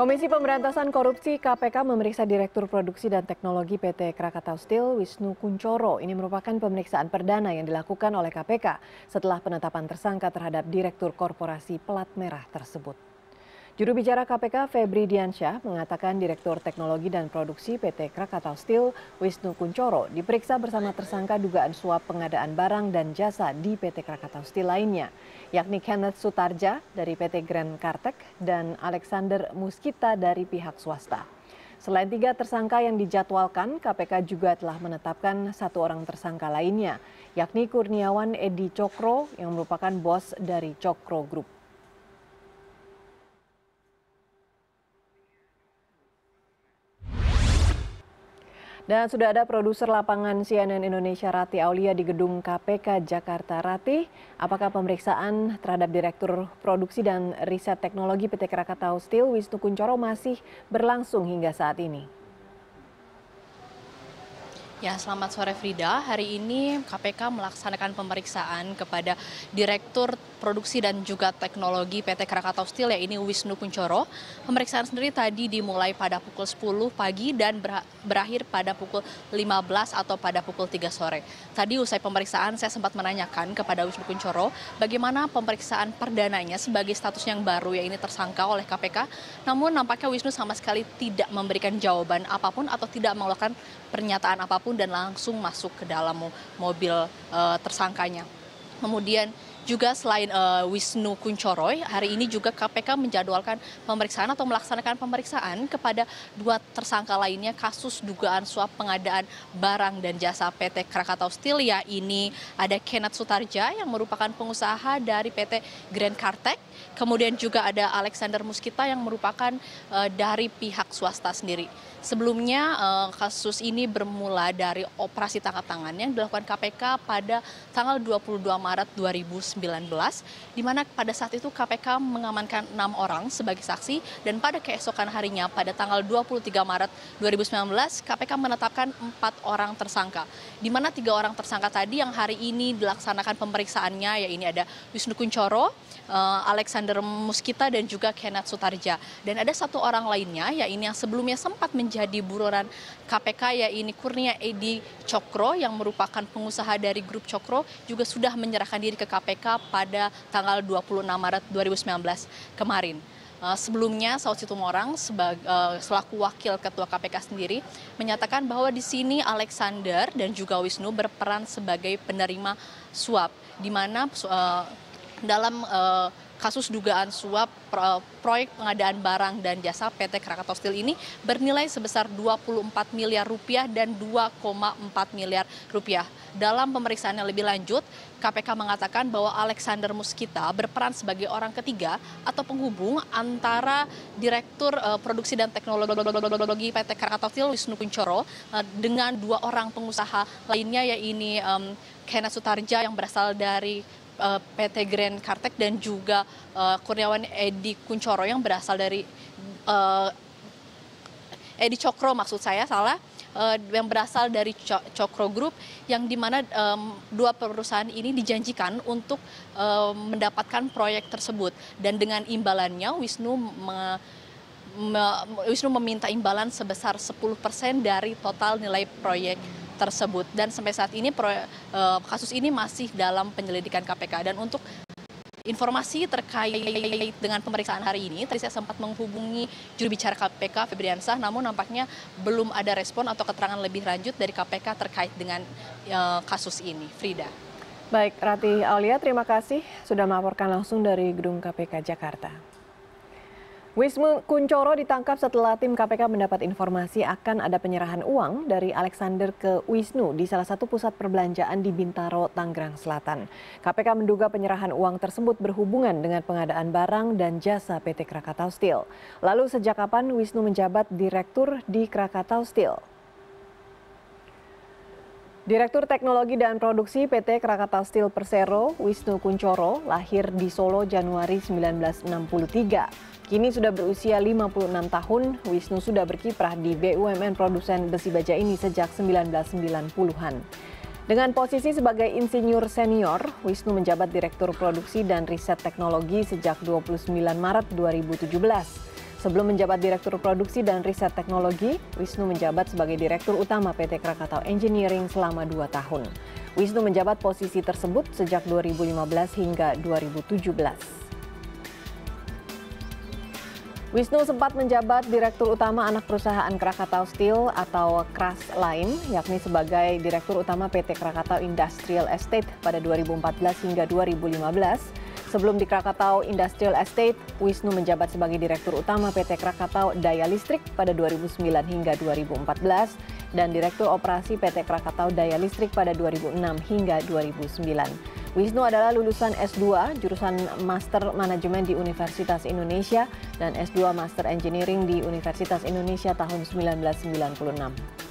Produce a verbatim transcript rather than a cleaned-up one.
Komisi Pemberantasan Korupsi K P K memeriksa Direktur Produksi dan Teknologi P T Krakatau Steel Wisnu Kuncoro. Ini merupakan pemeriksaan perdana yang dilakukan oleh K P K setelah penetapan tersangka terhadap Direktur Korporasi Pelat Merah tersebut. Juru bicara K P K Febri Diansyah mengatakan Direktur Teknologi dan Produksi P T Krakatau Steel Wisnu Kuncoro diperiksa bersama tersangka dugaan suap pengadaan barang dan jasa di P T Krakatau Steel lainnya, yakni Kenneth Sutarja dari P T Grand Kartek dan Alexander Muskita dari pihak swasta. Selain tiga tersangka yang dijadwalkan, K P K juga telah menetapkan satu orang tersangka lainnya, yakni Kurniawan Edi Cokro yang merupakan bos dari Cokro Group. Dan sudah ada produser lapangan C N N Indonesia Ratih Aulia di gedung K P K Jakarta. Ratih, apakah pemeriksaan terhadap Direktur Produksi dan Riset Teknologi P T Krakatau Steel Wisnu Kuncoro masih berlangsung hingga saat ini? Ya, selamat sore Frida. Hari ini K P K melaksanakan pemeriksaan kepada Direktur Produksi dan juga Teknologi P T Krakatau Steel, yaitu Wisnu Kuncoro. Pemeriksaan sendiri tadi dimulai pada pukul sepuluh pagi dan berakhir pada pukul lima belas atau pada pukul tiga sore. Tadi usai pemeriksaan saya sempat menanyakan kepada Wisnu Kuncoro bagaimana pemeriksaan perdananya sebagai status yang baru, yaitu tersangka oleh K P K. Namun nampaknya Wisnu sama sekali tidak memberikan jawaban apapun atau tidak mengeluarkan pernyataan apapun dan langsung masuk ke dalam mobil uh, tersangkanya. Kemudian juga selain uh, Wisnu Kuncoro, hari ini juga K P K menjadwalkan pemeriksaan atau melaksanakan pemeriksaan kepada dua tersangka lainnya kasus dugaan suap pengadaan barang dan jasa P T Krakatau Steel, ya ini ada Kenneth Sutarja yang merupakan pengusaha dari P T Grand Kartek, kemudian juga ada Alexander Muskita yang merupakan uh, dari pihak swasta sendiri. Sebelumnya uh, kasus ini bermula dari operasi tangkap tangan yang dilakukan K P K pada tanggal dua puluh dua Maret dua ribu sembilan belas. Di mana pada saat itu K P K mengamankan enam orang sebagai saksi dan pada keesokan harinya pada tanggal dua puluh tiga Maret dua ribu sembilan belas K P K menetapkan empat orang tersangka. Di mana tiga orang tersangka tadi yang hari ini dilaksanakan pemeriksaannya, ya ini ada Wisnu Kuncoro, Alexander Muskita dan juga Kenneth Sutarja. Dan ada satu orang lainnya, ya ini yang sebelumnya sempat menjadi buronan K P K, ya ini Kurnia Edi Cokro yang merupakan pengusaha dari grup Cokro juga sudah menyerahkan diri ke K P K pada tanggal dua puluh enam Maret dua ribu sembilan belas kemarin. Sebelumnya Saud Situmorang selaku wakil ketua K P K sendiri menyatakan bahwa di sini Alexander dan juga Wisnu berperan sebagai penerima suap, di mana dalam kasus dugaan suap proyek pengadaan barang dan jasa P T Krakatau Steel ini bernilai sebesar dua puluh empat miliar rupiah dan dua koma empat miliar rupiah. Dalam pemeriksaan yang lebih lanjut, K P K mengatakan bahwa Alexander Muskita berperan sebagai orang ketiga atau penghubung antara Direktur Produksi dan Teknologi P T Krakatau Steel Wisnu Kuncoro dengan dua orang pengusaha lainnya, yaitu um, Kenneth Sutarja yang berasal dari P T Grand Kartek dan juga uh, Kurniawan Edi Kuncoro yang berasal dari uh, Edi Cokro maksud saya salah uh, yang berasal dari Cokro Group, yang dimana um, dua perusahaan ini dijanjikan untuk um, mendapatkan proyek tersebut dan dengan imbalannya Wisnu me me Wisnu meminta imbalan sebesar sepuluh persen dari total nilai proyek tersebut. Dan sampai saat ini kasus ini masih dalam penyelidikan K P K. Dan untuk informasi terkait dengan pemeriksaan hari ini, tadi saya sempat menghubungi juru bicara K P K Febri Diansyah, namun nampaknya belum ada respon atau keterangan lebih lanjut dari K P K terkait dengan kasus ini. Frida. Baik, Ratih Aulia, terima kasih sudah melaporkan langsung dari gedung K P K Jakarta. Wisnu Kuncoro ditangkap setelah tim K P K mendapat informasi akan ada penyerahan uang dari Alexander ke Wisnu di salah satu pusat perbelanjaan di Bintaro, Tangerang Selatan. K P K menduga penyerahan uang tersebut berhubungan dengan pengadaan barang dan jasa P T Krakatau Steel. Lalu sejak kapan Wisnu menjabat direktur di Krakatau Steel? Direktur Teknologi dan Produksi P T Krakatau Steel Persero, Wisnu Kuncoro, lahir di Solo Januari seribu sembilan ratus enam puluh tiga. Kini sudah berusia lima puluh enam tahun, Wisnu sudah berkiprah di B U M N produsen besi baja ini sejak seribu sembilan ratus sembilan puluhan. Dengan posisi sebagai insinyur senior, Wisnu menjabat Direktur Produksi dan Riset Teknologi sejak dua puluh sembilan Maret dua ribu tujuh belas. Sebelum menjabat Direktur Produksi dan Riset Teknologi, Wisnu menjabat sebagai Direktur Utama P T Krakatau Engineering selama dua tahun. Wisnu menjabat posisi tersebut sejak dua ribu lima belas hingga dua ribu tujuh belas. Wisnu sempat menjabat Direktur Utama anak perusahaan Krakatau Steel atau Kras Line, yakni sebagai Direktur Utama P T Krakatau Industrial Estate pada dua ribu empat belas hingga dua ribu lima belas. Sebelum di Krakatau Industrial Estate, Wisnu menjabat sebagai Direktur Utama P T Krakatau Daya Listrik pada dua ribu sembilan hingga dua ribu empat belas dan Direktur Operasi P T Krakatau Daya Listrik pada dua ribu enam hingga dua ribu sembilan. Wisnu adalah lulusan S dua jurusan Master Manajemen di Universitas Indonesia dan S dua Master Engineering di Universitas Indonesia tahun seribu sembilan ratus sembilan puluh enam.